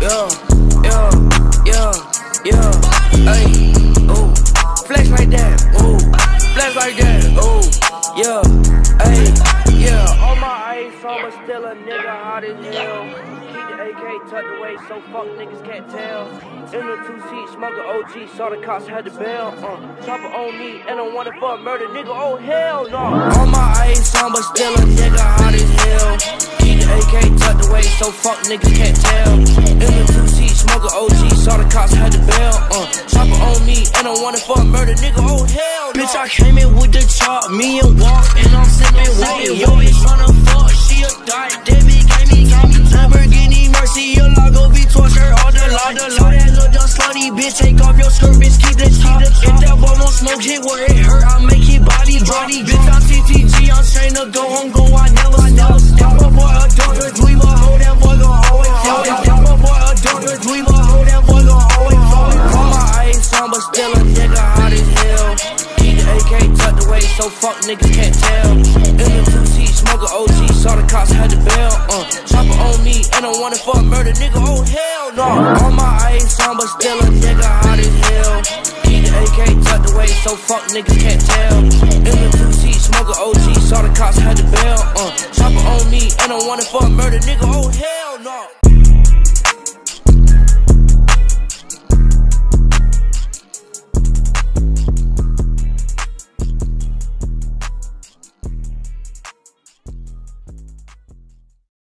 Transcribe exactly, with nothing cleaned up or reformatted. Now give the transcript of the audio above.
yeah, yeah, yeah, yeah. Hey, ooh, flex like that, ooh, flex like that, ooh, yeah, hey, yeah. On my ice, I'm still a nigga hot as hell. Keep the A K tucked away so fuck niggas can't tell. In the two seat, smuggler O G, saw the cops had the bell. Uh, chopper on me, and I wanted for a murder, nigga. Oh hell no. On my ice, I'm still a nigga hot as hell. A K tucked away, so fuck niggas can't tell. In the two seat, smoker O G, saw the cops had the bell. Uh, chopper on me, and I wanted for a murder, nigga. Oh hell, no. Bitch, I came in with the chop, me and walk, and I'm sipping white. Yo, bitch tryna fuck, she a dyke. That bitch gave me copies, Lamborghini Mercy, a Lago V twelve shirt, all the lot, the lot. That little dumb slutty bitch, take off your skirt, bitch, keep the top. If that boy won't smoke, hit where it hurt, I make his body drop. Bitch, I'm T T G, I'm trained to go home, go I never stop. That my boy a daughter, we my hoe, that boy gon' always fall. That my boy a daughter, we my hoe, that boy gon' always fall. Call my ice on, but still a nigga hot as hell. Keep the A K tucked away, so fuck niggas can't tell. In the two seat, smoker O G, saw the cops had the bell. Uh, chopper on me, and I wanted for a murder, nigga. Oh hell no. On my ice on, but still a nigga hot as hell. Keep the A K tucked away, so fuck niggas can't tell. In the two seat, smoker O G, saw the cops had the bell. Uh, chopper on me. And I wanted for a murder, nigga. Oh hell no.